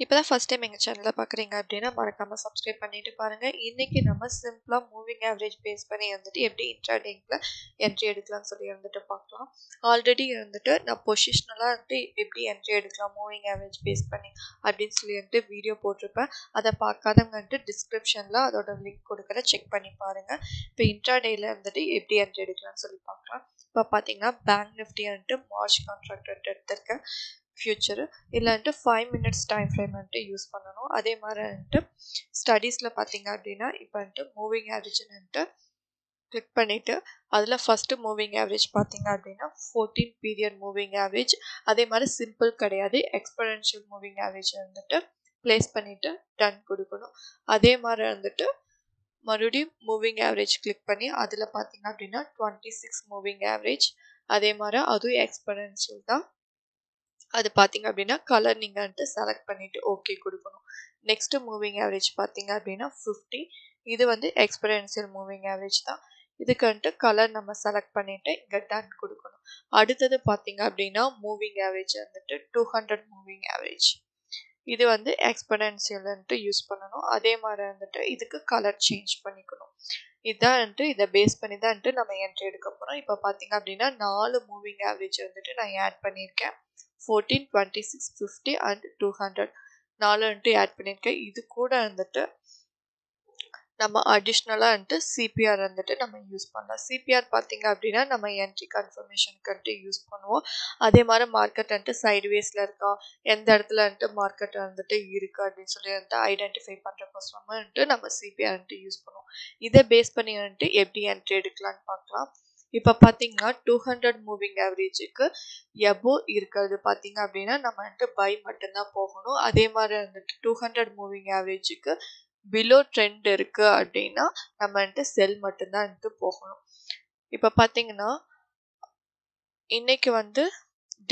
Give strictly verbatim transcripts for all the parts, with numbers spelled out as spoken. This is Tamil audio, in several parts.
If you first time enga channel paakringa appadina marakama subscribe pannittu parunga. Inniki nama simple moving average base panni irundittu eppadi intraday la entry edukkalam solli irundittu paakalam. Already irundittu na positional la irundittu eppadi entry edukkalam moving average base panni appdin solli irundittu video potruppa adha paakadavanga irundittu description la adoda link kodukara check panni parunga. Ipo intraday la irundittu eppadi entry edukkalam solli paakalam. Ipo paathinga bank nifty irundittu march contract eduthirukken future illante five minutes time frame ante use பண்ணனும். அதே மாதிரி வந்து ஸ்டடீஸ்ல பாத்தீங்க அப்படினா இப்போ வந்து மூவிங் ஆவரேஜ் ன்னு கிளிக் பண்ணிட்டு அதுல ஃபர்ஸ்ட் மூவிங் ஆவரேஜ் பாத்தீங்க அப்படினா fourteen பீரியட் மூவிங் ஆவரேஜ். அதே மாதிரி சிம்பிள் கிடையாது, எக்ஸ்பொனென்ஷியல் மூவிங் ஆவரேஜ் வந்துட்டு பிளேஸ் பண்ணிட்டு டன் கொடுக்கணும். அதே மாதிரி வந்துட்டு மறுபடியும் மூவிங் ஆவரேஜ் கிளிக் பண்ணி அதுல பாத்தீங்க அப்படினா twenty-six மூவிங் ஆவரேஜ். அதே மாதிரி அது எக்ஸ்பொனென்ஷியல் தான். அது பாத்தீங்க அப்படினா கலர் நீங்க வந்து செலக்ட் பண்ணிட்டு ஓகே கொடுக்கணும். நெக்ஸ்ட் மூவிங் ஆவரேஜ் பாத்தீங்க அப்படினா fifty. இது வந்து எக்ஸ்பெரியன்ஷியல் மூவிங் ஆவரேஜ் தான். இதுக்கு வந்து கலர் நம்ம செலக்ட் பண்ணிட்டு இங்க டன் கொடுக்கணும். அடுத்து பாத்தீங்க அப்படினா மூவிங் ஆவரேஜ் வந்துட்டு two hundred மூவிங் ஆவரேஜ். இது வந்து எக்ஸ்பெரியன்ஷியல் வந்து யூஸ் பண்ணனும். அதே மாதிரி வந்துட்டு இதுக்கு கலர் சேஞ்ச் பண்ணிக்கணும். இதான் வந்து இத பேஸ் பண்ணி தான் வந்து நம்ம என்ட்ரி எடுக்க போறோம். இப்போ பாத்தீங்க அப்படினா four மூவிங் ஆவரேஜ் வந்துட்டு நான் ஆட் பண்ணிருக்கேன். fourteen, twenty-six, fifty and two hundred. நாலு வந்து ஆட் பண்ணிருக்கேன். இது கூட வந்துட்டு நம்ம அடிஷனலா வந்து சிபிஆர் வந்துட்டு நம்ம யூஸ் பண்ணலாம். சிபிஆர் பாத்தீங்க அப்படினா நம்ம என்ட்ரி கன்ஃபர்மேஷனுக்கு வந்து யூஸ் பண்ணுவோம். அதே மாதிரி மார்க்கெட் வந்து சைடுவேஸ்ல இருக்கா, எந்த இடத்துல வந்து மார்க்கெட் வந்துட்டு இருக்கு அப்படினு சொல்லி வந்து ஐடென்டிஃபை பண்றதுக்கோசரம் வந்து நம்ம சிபிஆர் வந்து யூஸ் பண்ணுவோம். இத பேஸ் பண்ணி வந்து எப்படி என்ட்ரி எடுக்கலாம்னு பார்க்கலாம். இப்போ பாத்தீங்கன்னா two hundred மூவிங் ஆவரேஜுக்கு எபோ இருக்கிறது பாத்தீங்க அப்படின்னா நம்ம வந்து பை மட்டும்தான் போகணும். அதே மாதிரி வந்துட்டு two hundred மூவிங் ஆவரேஜுக்கு பிலோ ட்ரெண்ட் இருக்கு அப்படின்னா நம்ம வந்து செல் மட்டும்தான் வந்து போகணும். இப்போ பாத்தீங்கன்னா இன்னைக்கு வந்து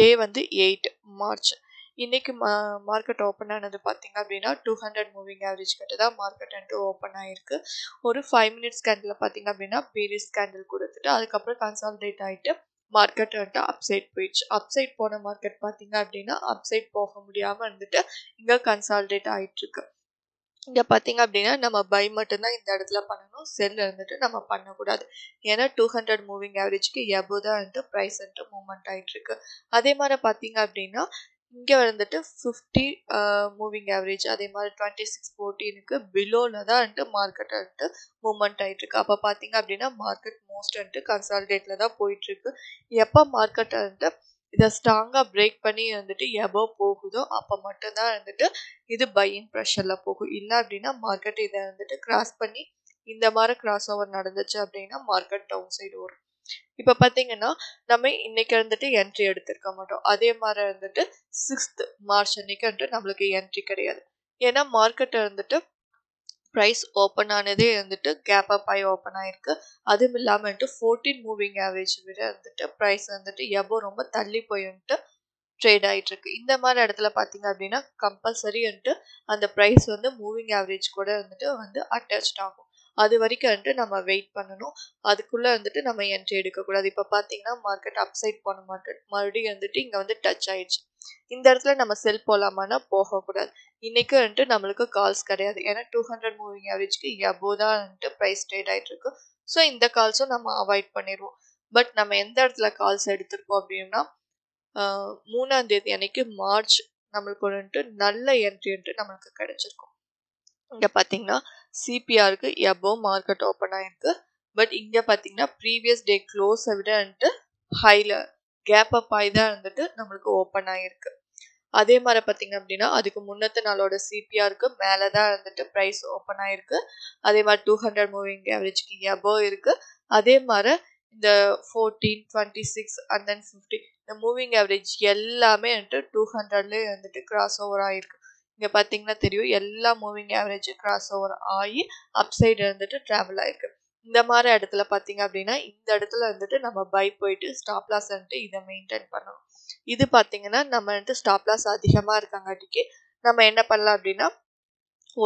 டே வந்து எயிட் மார்ச். இன்னைக்கு மார்க்கெட் ஓப்பன் ஆனது பார்த்தீங்க அப்படின்னா டூ ஹண்ட்ரட் மூவிங் ஆவரேஜ் கிட்ட தான் மார்க்கெட் வந்து ஓப்பன் ஆயிருக்கு. ஒரு ஃபைவ் மினிட்ஸ் கேண்டில் பார்த்தீங்க அப்படின்னா பீரிஸ் கேண்டில் கொடுத்துட்டு அதுக்கப்புறம் கன்சால்டேட் ஆகிட்டு மார்க்கெட் வந்துட்டு அப்சைட் போயிடுச்சு. அப்சைட் போன மார்க்கெட் பார்த்தீங்க அப்படின்னா அப்சைட் போக முடியாமல் வந்துட்டு இங்கே கன்சால்டேட் ஆகிட்டு இருக்கு. இங்கே பார்த்தீங்க அப்படின்னா நம்ம பை மட்டும்தான் இந்த இடத்துல பண்ணணும், செல் இருந்துட்டு நம்ம பண்ணக்கூடாது. ஏன்னா டூ ஹண்ட்ரட் மூவிங் ஆவரேஜ்க்கு எபோ தான் வந்துட்டு ப்ரைஸ் வந்துட்டு மூவ்மெண்ட் ஆகிட்டு இருக்கு. அதே மாதிரி பார்த்தீங்க அப்படின்னா இங்க வந்துட்டு ஃபிஃப்டி மூவிங் ஆவரேஜ் அதே மாதிரி டுவெண்ட்டி சிக்ஸ் ஃபோர்டீனுக்கு பிலோல தான் வந்துட்டு மார்க்கெட் வந்துட்டு மூவ்மெண்ட் ஆகிட்டு இருக்கு. அப்போ பார்த்தீங்க அப்படின்னா மார்க்கெட் மோஸ்ட் வந்துட்டு கன்சால்டேட்ல தான் போயிட்டு இருக்கு. எப்போ மார்க்கெட் வந்துட்டு இதை ஸ்ட்ராங்காக பிரேக் பண்ணி வந்துட்டு எபோ போகுதோ அப்போ மட்டும்தான் வந்துட்டு இது பையிங் ப்ரெஷர்ல போகும். இல்லை அப்படின்னா மார்க்கெட் இதை வந்துட்டு கிராஸ் பண்ணி இந்த மாதிரி கிராஸ் ஓவர் நடந்துச்சு அப்படின்னா மார்க்கெட் டவுன் சைடு வரும். இப்போ பார்த்தீங்கன்னா நம்ம இன்னைக்கு வந்துட்டு என்ட்ரி எடுத்திருக்க மாட்டோம். அதே மாதிரி வந்துட்டு சிக்ஸ்த் மார்ச் அன்னைக்கு வந்துட்டு நம்மளுக்கு என்ட்ரி கிடையாது. ஏன்னா மார்க்கெட் வந்துட்டு ப்ரைஸ் ஓப்பன் ஆனதே வந்துட்டு கேப் அப் ஆகி ஓப்பன் ஆயிருக்கு. அதுவும் இல்லாமல் வந்துட்டு ஃபோர்டீன் மூவிங் ஆவரேஜ் விட வந்துட்டு ப்ரைஸ் வந்துட்டு எபோ ரொம்ப தள்ளி போய் வந்துட்டு ட்ரேட் ஆகிட்டு இருக்கு. இந்த மாதிரி இடத்துல பார்த்தீங்க அப்படின்னா கம்பல்சரி வந்துட்டு அந்த ப்ரைஸ் வந்து மூவிங் ஆவரேஜ் கூட வந்துட்டு வந்து அட்டாச் ஆகும். அது வரைக்கும் வந்துட்டு நம்ம வெயிட் பண்ணணும். அதுக்குள்ளே வந்துட்டு நம்ம என்ட்ரி எடுக்கக்கூடாது. இப்போ பார்த்தீங்கன்னா மார்க்கெட் அப்சைட் போன மார்க்கெட் மறுபடியும் வந்துட்டு இங்கே வந்து டச் ஆயிடுச்சு. இந்த இடத்துல நம்ம செல் போகலாமான்னா போகக்கூடாது. இன்றைக்கும் வந்துட்டு நம்மளுக்கு கால்ஸ் கிடையாது. ஏன்னா டூ ஹண்ட்ரட் மூவிங் ஆவரேஜ்க்கு எபோ தான் வந்துட்டு ப்ரைஸ் ட்ரேட் ஆகிட்டு இருக்கு. ஸோ இந்த கால்ஸும் நம்ம அவாய்ட் பண்ணிடுவோம். பட் நம்ம எந்த இடத்துல கால்ஸ் எடுத்திருக்கோம் அப்படின்னா மூணாம் தேதி அன்னைக்கு மார்ச் நம்மளுக்கு வந்துட்டு நல்ல என்ட்ரி வந்துட்டு நம்மளுக்கு கிடைச்சிருக்கும். இங்கே பார்த்தீங்கன்னா சிபிஆருக்கு எபோ மார்க்கெட் ஓப்பன் ஆகிருக்கு. பட் இங்கே பார்த்தீங்கன்னா ப்ரீவியஸ் டே க்ளோஸை விட வந்துட்டு ஹையில் கேப் அப் ஆகி தான் வந்துட்டு நம்மளுக்கு ஓப்பன் ஆகிருக்கு. அதே மாதிரி பார்த்தீங்க அப்படின்னா அதுக்கு முன்னத்து நாளோட சிபிஆருக்கு மேலே தான் வந்துட்டு ப்ரைஸ் ஓப்பன் ஆகிருக்கு. அதே மாதிரி டூ ஹண்ட்ரட் மூவிங் ஆவரேஜ்க்கு எபோ இருக்குது. அதே மாதிரி இந்த fourteen twenty six and then fifty இந்த மூவிங் ஆவரேஜ் எல்லாமே வந்துட்டு டூ ஹண்ட்ரட்லேயே வந்துட்டு கிராஸ் ஓவர் ஆகிருக்கு. இங்கே பார்த்தீங்கன்னா தெரியும் எல்லா மூவிங் ஆவரேஜும் கிராஸ் ஓவர் ஆகி அப்சைடு வந்துட்டு ட்ராவல் ஆகிருக்கு. இந்த மாதிரி இடத்துல பார்த்தீங்க அப்படின்னா இந்த இடத்துல வந்துட்டு நம்ம பை போயிட்டு ஸ்டாப் லாஸ் வந்துட்டு இதை மெயின்டைன் பண்ணணும். இது பார்த்தீங்கன்னா நம்ம வந்துட்டு ஸ்டாப் லாஸ் அதிகமாக இருக்காங்காட்டிக்கு நம்ம என்ன பண்ணலாம் அப்படின்னா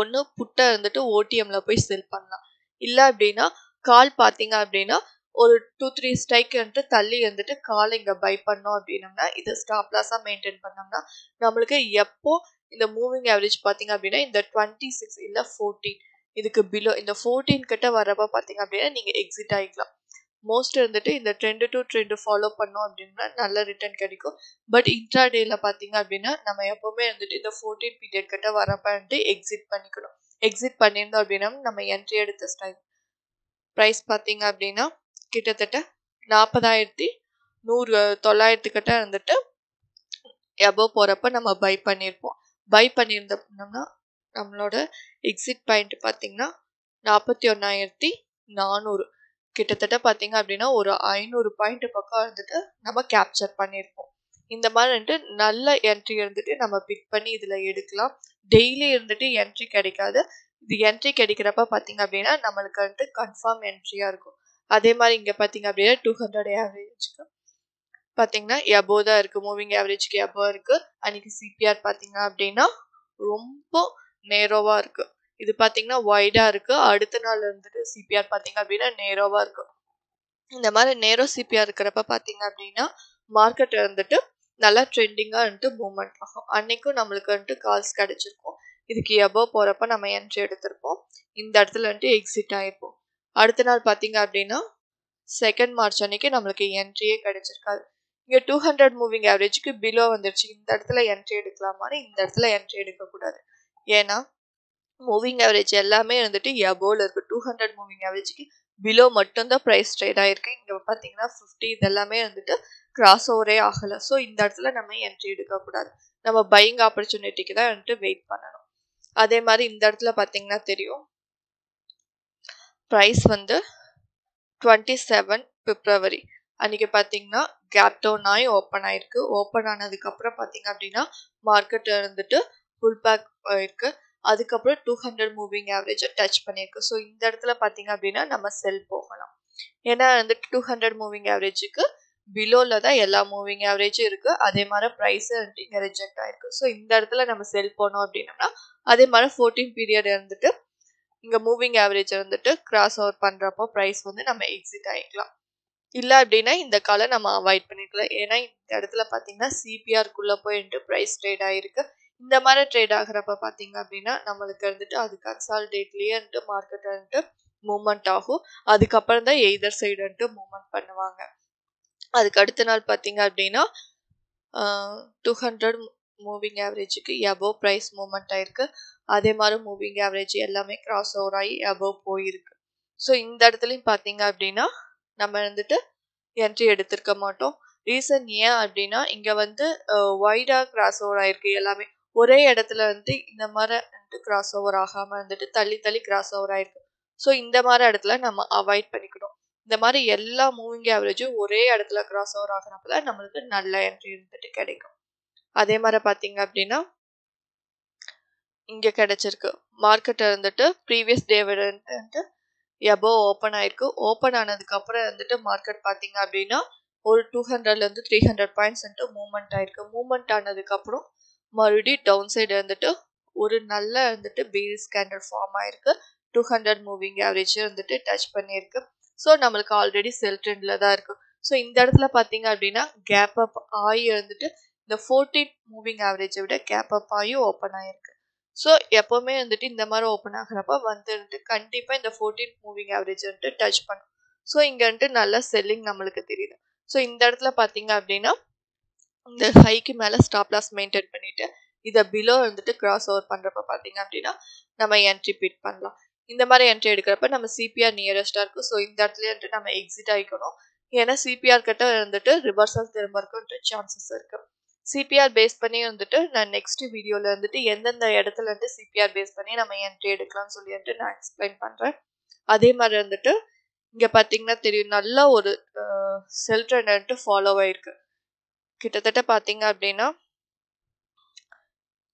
ஒன்று புட்டை வந்துட்டு ஓடிஎம்ல போய் செல் பண்ணலாம். இல்லை அப்படின்னா கால் பார்த்தீங்க அப்படின்னா ஒரு டூ த்ரீ ஸ்ட்ரைக் வந்துட்டு தள்ளி வந்துட்டு கால் இங்கே பை பண்ணோம் அப்படின்னம்னா இதை ஸ்டாப் லாஸாக மெயின்டைன் பண்ணோம்னா நம்மளுக்கு எப்போ இந்த மூவிங் ஆவரேஜ் பார்த்தீங்க அப்படின்னா இந்த டுவெண்ட்டி சிக்ஸ் இல்லை ஃபோர்டீன் இதுக்கு பிலோ இந்த ஃபோர்டீன் கிட்ட வரப்போ பார்த்தீங்க அப்படின்னா நீங்கள் எக்ஸிட் ஆகிக்கலாம். மோஸ்ட் இருந்துட்டு இந்த ட்ரெண்டு டு ட்ரெண்டு ஃபாலோ பண்ணோம் அப்படின்னா நல்ல ரிட்டர்ன் கிடைக்கும். பட் இன்ட்ரா டேல பார்த்தீங்க அப்படின்னா நம்ம எப்போவுமே இருந்துட்டு இந்த ஃபோர்டீன் பீரியட் கிட்ட வரப்பட்டு எக்ஸிட் பண்ணிக்கணும். எக்ஸிட் பண்ணியிருந்தோம் அப்படின்னா நம்ம என்ட்ரி எடுத்த ஸ்டைல் ப்ரைஸ் பார்த்தீங்க அப்படின்னா கிட்டத்தட்ட நாற்பதாயிரத்தி நூறு தொள்ளாயிரத்துக்கிட்ட இருந்துட்டு எபோவ் போகிறப்ப நம்ம பை பண்ணியிருப்போம். பை பண்ணியிருந்த அப்படின்னம்னா நம்மளோட எக்ஸிட் பாயிண்ட் பார்த்தீங்கன்னா நாற்பத்தி ஒன்றாயிரத்தி நானூறு கிட்டத்தட்ட பார்த்தீங்க அப்படின்னா ஒரு ஐநூறு பாயிண்ட் பக்கம் இருந்துட்டு நம்ம கேப்சர் பண்ணியிருப்போம். இந்த மாதிரி வந்துட்டு நல்ல என்ட்ரி இருந்துட்டு நம்ம பிக் பண்ணி இதில் எடுக்கலாம். டெய்லி இருந்துட்டு என்ட்ரி கிடைக்காது. இது என்ட்ரி கிடைக்கிறப்ப பார்த்தீங்க அப்படின்னா நம்மளுக்கு வந்துட்டு கன்ஃபார்ம் என்ட்ரியாக இருக்கும். அதே மாதிரி இங்கே பார்த்தீங்க அப்படின்னா டூ ஹண்ட்ரட் ஆவரேஜுக்கு பார்த்தீங்கன்னா எபோ தான் இருக்குது, மூவிங் ஆவரேஜ்க்கு எபோ இருக்குது. அன்றைக்கி சிபிஆர் பார்த்தீங்க அப்படின்னா ரொம்ப நேரோவாக இருக்குது. இது பார்த்தீங்கன்னா வைடாக இருக்குது. அடுத்த நாள் இருந்துட்டு சிபிஆர் பார்த்தீங்க அப்படின்னா நேரோவாக இருக்கும். இந்த மாதிரி நேரோ சிபிஆர் இருக்கிறப்ப பார்த்தீங்க அப்படின்னா மார்க்கெட் இருந்துட்டு நல்லா ட்ரெண்டிங்காக வந்துட்டு மூவ்மெண்ட் ஆகும். அன்றைக்கும் நம்மளுக்கு வந்துட்டு கால்ஸ் கிடச்சிருக்கும். இதுக்கு எபோவ் போகிறப்ப நம்ம என்ட்ரி எடுத்திருப்போம். இந்த இடத்துல வந்துட்டு எக்ஸிட் ஆகிருப்போம். அடுத்த நாள் பார்த்தீங்க அப்படின்னா செகண்ட் மார்ச் அன்றைக்கி நம்மளுக்கு என்ட்ரியே கிடைச்சிருக்காது. இங்கே டூ ஹண்ட்ரட் மூவிங் ஆவரேஜுக்கு பிலோ வந்துருச்சு. இந்த இடத்துல என்ட்ரி எடுக்கலாமான்னு இந்த இடத்துல என்ட்ரி எடுக்கக்கூடாது. ஏன்னா மூவிங் ஆவரேஜ் எல்லாமே இருந்துட்டு எபோவில் இருக்குது. டூ ஹண்ட்ரட் மூவிங் ஆவரேஜுக்கு பிலோ மட்டும்தான் ப்ரைஸ் ட்ரேட் ஆகிருக்கு. இங்கே பார்த்தீங்கன்னா ஃபிஃப்டி இது எல்லாமே வந்துட்டு கிராஸ் ஓவரே ஆகலை. ஸோ இந்த இடத்துல நம்ம என்ட்ரி எடுக்கக்கூடாது. நம்ம பையிங் ஆப்பர்ச்சுனிட்டிக்கு தான் வந்துட்டு வெயிட் பண்ணணும். அதே மாதிரி இந்த இடத்துல பார்த்தீங்கன்னா தெரியும் ப்ரைஸ் வந்து டுவெண்ட்டி செவன் பிப்ரவரி அன்றைக்கி பார்த்தீங்கன்னா கேப் டவுன் ஆகி ஓப்பன் ஆகிருக்கு. ஓப்பன் ஆனதுக்கப்புறம் பார்த்தீங்க அப்படின்னா மார்க்கெட் இருந்துட்டு ஃபுல் பேக் இருக்குது. அதுக்கப்புறம் டூ ஹண்ட்ரட் மூவிங் ஆவரேஜை டச் பண்ணியிருக்கு. ஸோ இந்த இடத்துல பார்த்தீங்க அப்படின்னா நம்ம செல் போகலாம். ஏன்னா வந்துட்டு டூ ஹண்ட்ரட் மூவிங் ஆவரேஜுக்கு பிலோவில் தான் எல்லா மூவிங் ஆவரேஜும் இருக்குது. அதே மாதிரி ப்ரைஸும் வந்துட்டு இங்கே ரிஜெக்ட் ஆகிருக்கு. ஸோ இந்த இடத்துல நம்ம செல் போனோம் அப்படின்னோம்னா அதே மாதிரி ஃபோர்டீன் பீரியட் இருந்துட்டு இங்கே மூவிங் ஆவரேஜ் இருந்துட்டு கிராஸ் ஓவர் பண்ணுறப்போ ப்ரைஸ் வந்து நம்ம எக்ஸிட் ஆகிக்கலாம். இல்லை அப்படின்னா இந்த காலை நம்ம அவாய்ட் பண்ணிக்கலாம். ஏன்னா இந்த இடத்துல பார்த்தீங்கன்னா சிபிஆர்க்குள்ளே போயிட்டு ப்ரைஸ் ட்ரேட் ஆகிருக்கு. இந்த மாதிரி ட்ரேட் ஆகிறப்ப பார்த்தீங்க அப்படின்னா நம்மளுக்கு இருந்துட்டு அது கன்சால்டேட்லேயே வந்துட்டு மார்க்கெட் வந்துட்டு மூவ்மெண்ட் ஆகும். அதுக்கப்புறம் தான் எய்தர் சைடு வந்துட்டு மூவ்மெண்ட் பண்ணுவாங்க. அதுக்கு அடுத்த நாள் பார்த்தீங்க அப்படின்னா டூ ஹண்ட்ரட் மூவிங் ஆவரேஜுக்கு எபோவ் ப்ரைஸ் மூவ்மெண்ட் ஆகிருக்கு. அதே மாதிரி மூவிங் ஆவரேஜ் எல்லாமே கிராஸ் ஓவர் ஆகி எபோவ் போயிருக்கு. ஸோ இந்த இடத்துலையும் பார்த்தீங்க அப்படின்னா நம்ம வந்துட்டு என்ட்ரி எடுத்திருக்க மாட்டோம். ரீசன் ஏன் அப்படின்னா இங்கே வந்து வைடாக கிராஸ் ஓவர் ஆகிருக்கு. எல்லாமே ஒரே இடத்துல வந்து இந்த மாதிரி வந்துட்டு கிராஸ் ஓவர் ஆகாமல் இருந்துட்டு தள்ளி தள்ளி கிராஸ் ஓவர் ஆகிருக்கு. ஸோ இந்த மாதிரி இடத்துல நம்ம அவாய்ட் பண்ணிக்கணும். இந்த மாதிரி எல்லா மூவிங் ஆவரேஜும் ஒரே இடத்துல கிராஸ் ஓவர் ஆகிறப்ப தான் நம்மளுக்கு நல்ல என்ட்ரி இருந்துட்டு கிடைக்கும். அதே மாதிரி பார்த்தீங்க அப்படின்னா இங்கே கிடைச்சிருக்கு. மார்க்கெட் இருந்துட்டு ப்ரீவியஸ் டே விட வந்துட்டு எபோ ஓப்பன் ஆகிருக்கு. ஓப்பன் ஆனதுக்கப்புறம் வந்துட்டு மார்க்கெட் பார்த்தீங்க அப்படின்னா ஒரு டூ ஹண்ட்ரட்லேருந்து த்ரீ ஹண்ட்ரட் பாயிண்ட்ஸ் வந்துட்டு மூவ்மெண்ட் ஆகிருக்கு. மூவ்மெண்ட் ஆனதுக்கப்புறம் மறுபடியும் டவுன் சைடு இருந்துட்டு ஒரு நல்ல வந்துட்டு பேரிஷ் கேண்டல் ஃபார்ம் ஆகிருக்கு. டூ ஹண்ட்ரட் மூவிங் ஆவரேஜ் வந்துட்டு டச் பண்ணியிருக்கு. ஸோ நம்மளுக்கு ஆல்ரெடி செல் ட்ரெண்டில் தான் இருக்குது. ஸோ இந்த இடத்துல பார்த்தீங்க அப்படின்னா கேப் அப் ஆகி இருந்துட்டு இந்த ஃபோர்டீன் மூவிங் ஆவரேஜை விட கேப் அப் ஆகி ஓப்பன் ஆகிருக்கு. ஸோ எப்போவுமே வந்துட்டு இந்த மாதிரி ஓப்பன் ஆகிறப்ப வந்துட்டு கண்டிப்பாக இந்த ஃபோர்டீன் மூவிங் ஆவரேஜ் வந்துட்டு டச் பண்ணும். ஸோ இங்கே வந்துட்டு நல்லா செல்லிங் நம்மளுக்கு தெரியுது. ஸோ இந்த இடத்துல பார்த்தீங்க அப்படின்னா இந்த ஹைக்கு மேலே ஸ்டாப் லாஸ் மெயின்டைன் பண்ணிவிட்டு இதை பிலோ வந்துட்டு கிராஸ் ஓவர் பண்ணுறப்ப பார்த்தீங்க அப்படின்னா நம்ம என்ட்ரி பிட் பண்ணலாம். இந்த மாதிரி என்ட்ரி எடுக்கிறப்ப நம்ம சிபிஆர் நியரஸ்ட்டாக இருக்கும். ஸோ இந்த இடத்துல வந்துட்டு நம்ம எக்ஸிட் ஆகிக்கணும். ஏன்னா சிபிஆர் கிட்ட வந்துட்டு ரிவர்சல் திரும்ப இருக்குன்ட்டு சான்சஸ் இருக்குது. சிபிஆர் பேஸ் பண்ணி வந்துட்டு நான் நெக்ஸ்ட் வீடியோவில் வந்துட்டு எந்தெந்த இடத்துல வந்துட்டு சிபிஆர் பேஸ் பண்ணி நம்ம என்ட்ரி எடுக்கலாம்னு சொல்லி வந்துட்டு நான் எக்ஸ்பிளைன் பண்ணுறேன். அதே மாதிரி வந்துட்டு இங்கே பார்த்தீங்கன்னா தெரியும் நல்லா ஒரு செல் ட்ரெண்ட் வந்துட்டு ஃபாலோ ஆகிருக்கு. கிட்டத்தட்ட பார்த்தீங்க அப்படின்னா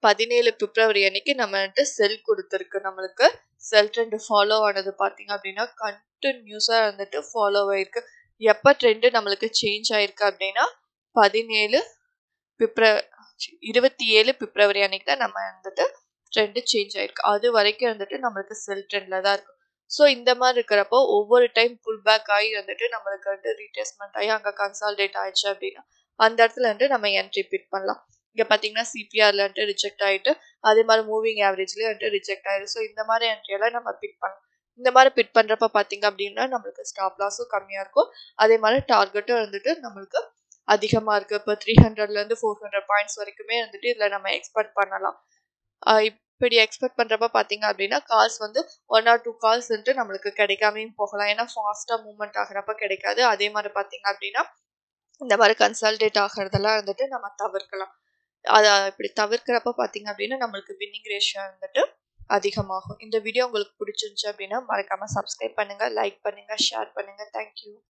பதினேழு பிப்ரவரி அன்னைக்கு நம்ம வந்துட்டு செல் கொடுத்துருக்கு. நம்மளுக்கு செல் ட்ரெண்டு ஃபாலோ ஆனது பார்த்தீங்க அப்படின்னா கண்டினியூஸாக வந்துட்டு ஃபாலோ ஆகிருக்கு. எப்போ ட்ரெண்டு நம்மளுக்கு சேஞ்ச் ஆகிருக்கு அப்படின்னா பதினேழு பிப்ரவரி இருபத்தி ஏழு பிப்ரவரி அன்னைக்கு தான் நம்ம வந்துட்டு ட்ரெண்டு சேஞ்ச் ஆகிருக்கு. அது வரைக்கும் வந்துட்டு நம்மளுக்கு செல் ட்ரெண்டில் தான் இருக்கும். ஸோ இந்த மாதிரி இருக்கிறப்போ ஒவ்வொரு டைம் புல் பேக் ஆகி வந்துட்டு நம்மளுக்கு வந்துட்டு ரீட்ரேஸ்மெண்ட் ஆகி அங்கே கன்சால்டேட் ஆயிடுச்சு அப்படின்னா அந்த இடத்துல வந்துட்டு நம்ம என்ட்ரி பிட் பண்ணலாம். C P R reject moving average reject so in the mari pick இந்த மாதிரி பிட் பண்றப்ப பாத்தீங்க அப்படினா நமக்கு ஸ்டாப் லாஸ் கம்மியா இருக்கும் அதே மாதிரி டார்கெட்டும் வந்துட்டு நமக்கு அதிகமா இருக்கு இப்ப three hundred ல இருந்து four hundred பாயிண்ட்ஸ் வரைக்குமே வந்துட்டு இதல நம்ம எக்ஸ்பெக்ட் பண்ணலாம் இப்படி எக்ஸ்பெக்ட் பண்றப்ப பாத்தீங்க அப்படினா கால்ஸ் வந்து one or two கால்ஸ் வந்து நமக்கு கிடைக்காம போகலாம் ஏனா ஃபாஸ்டா மூவ்மென்ட் ஆகறப்ப கிடைக்காது அதே மாதிரி பாத்தீங்க அப்படினா இந்த மாதிரி கன்சல்டேட் ஆகறதெல்லாம் வந்துட்டு நம்ம தவிர்க்கலாம் அத இப்படி தவிர்க்கறப்ப பாத்தீங்க அப்படினா நமக்கு வின்னிங் ரேஷியோ வந்துட்டு அதிகமாகும் இந்த வீடியோ உங்களுக்கு பிடிச்சிருந்துச்சு அப்படினா மறக்காம subscribe பண்ணுங்க like பண்ணுங்க share பண்ணுங்க thank you